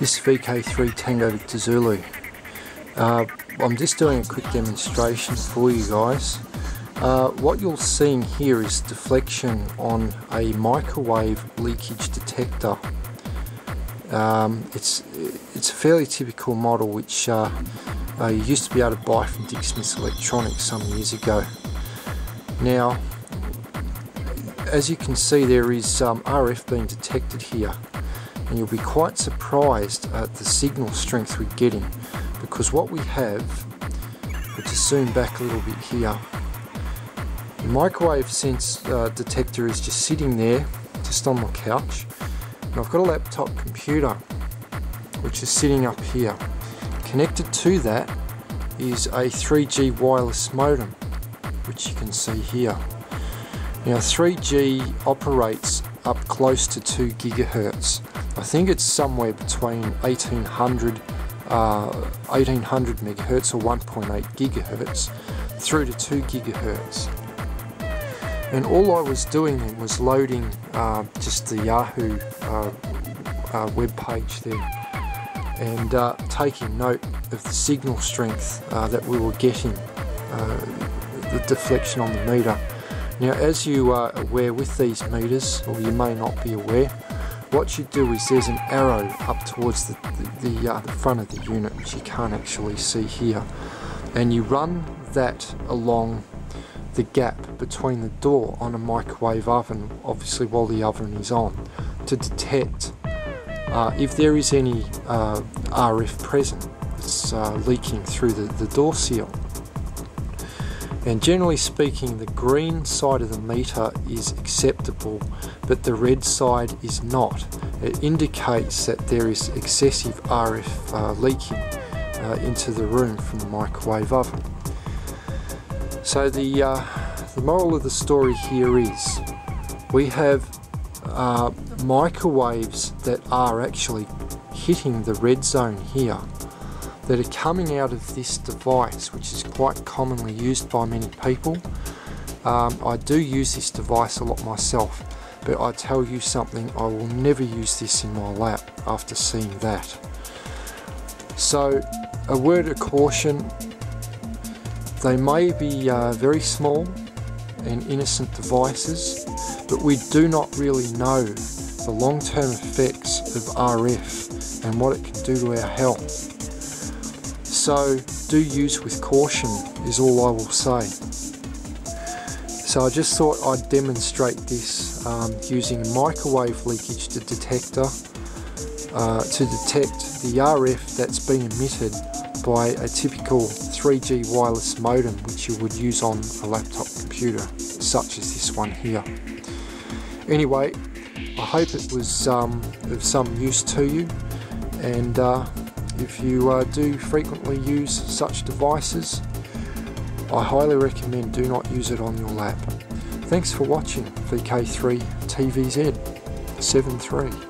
This is VK3 Tango Victor Zulu. I'm just doing a quick demonstration for you guys. What you're seeing here is deflection on a microwave leakage detector. It's a fairly typical model which you used to be able to buy from Dick Smith Electronics some years ago. Now, as you can see, there is RF being detected here, and you'll be quite surprised at the signal strength we're getting, because what we have, we'll just zoom back a little bit here, the microwave sense detector is just sitting there, just on my couch. And I've got a laptop computer which is sitting up here. Connected to that is a 3G wireless modem, which you can see here. Now 3G operates up close to 2 GHz. I think it's somewhere between 1800 megahertz or 1.8 gigahertz through to 2 GHz. And all I was doing then was loading just the Yahoo web page there, and taking note of the signal strength that we were getting, the deflection on the meter. Now, as you are aware with these meters, or you may not be aware, what you do is there's an arrow up towards the front of the unit, which you can't actually see here, and you run that along the gap between the door on a microwave oven, obviously while the oven is on, to detect if there is any RF present that's leaking through the door seal. And generally speaking, the green side of the meter is acceptable, but the red side is not. It indicates that there is excessive RF leaking into the room from the microwave oven. So the moral of the story here is we have microwaves that are actually hitting the red zone here, that are coming out of this device, which is quite commonly used by many people. I do use this device a lot myself, but I tell you something, I will never use this in my lab after seeing that. So a word of caution, they may be very small and innocent devices, but we do not really know the long-term effects of RF and what it can do to our health. So do use with caution is all I will say. So I just thought I'd demonstrate this using a microwave leakage detector to detect the RF that's been emitted by a typical 3G wireless modem which you would use on a laptop computer such as this one here. Anyway, I hope it was of some use to you, and if you do frequently use such devices, I highly recommend do not use it on your lab. Thanks for watching. VK3TVZ73.